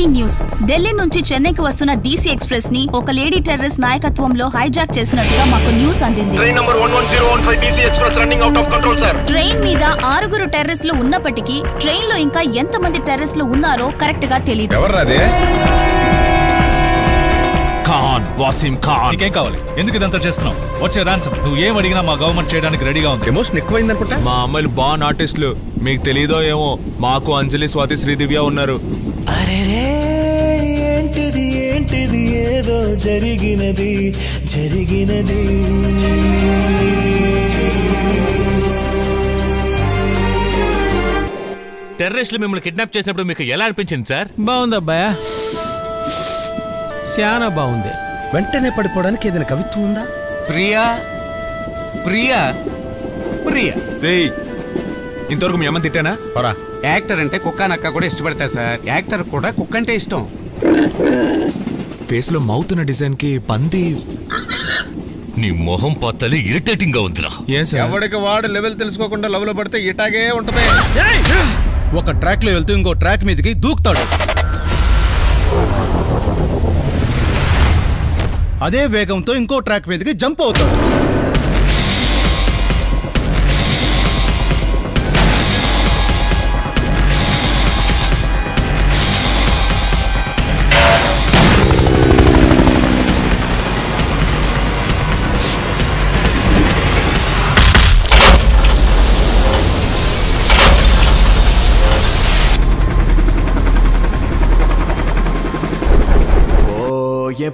Breaking news. Delhi నుంచి చెన్నైకి వస్తున్న డీసీ ఎక్స్ప్రెస్ ని ఒక లేడీ టెర్రరిస్ట్ నాయకత్వంలో హైజాక్ చేసినట్టుగా మాకు న్యూస్ అందింది. ట్రైన్ మీద 6 టెర్రరిస్టులు ఉన్నప్పటికీ ట్రైన్ లో ఇంకా ఎంతమంది టెర్రరిస్టులు ఉన్నారో కరెక్ట్ గా తెలియదు. మీకు తెలీదో ఏమో, మాకు అంజలి, స్వాతి, శ్రీదివ్య ఉన్నారు. టెర్రరిస్టులు మిమ్మల్ని కిడ్నాప్ చేసినప్పుడు మీకు ఎలా అనిపించింది సార్? బాగుందబ్బా, చాలా బాగుంది. వెంటనే పడిపోవడానికి ఏదైనా కవిత్వం ఉందా? ప్రియా ప్రియా ప్రియా, ఇంతవరకు మీ అమ్మ తిట్టానా? యాక్టర్ అంటే కుక్క నక్క కూడా ఇష్టపడతా సార్. యాక్టర్ కూడా కుక్క అంటే ఇష్టం. ఫేస్ లో మౌత్ ఉన్న డిజైన్ కి పంది. నీ మొహం పత్తలి ఇరిటేటింగ్ గా ఉందిరా. ఎవరికి వాడు లెవెల్ తెలుసుకోకుండా లవ్ లో పడితే ఇటాగే ఉంటది. ఒక ట్రాక్ లో వెళ్తూ ఇంకో ట్రాక్ మీదకి దూకుతాడు. అదే వేగంతో ఇంకో ట్రాక్ మీదకి జంప్ అవుతాడు.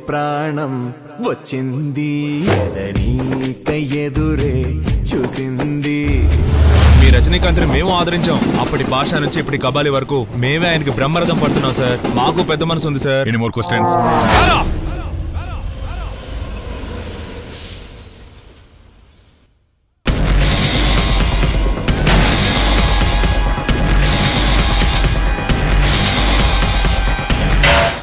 ప్రాణం వచ్చింది ఎదనీక ఎదురే చూసింది. మీ రజనీకాంత్ మేము ఆదరించాం. అప్పటి భాష నుంచి ఇప్పటి కబాలి వరకు మేమే ఆయనకి బ్రహ్మరథం పడుతున్నాం సార్. మాకు పెద్ద మనసు ఉంది సార్.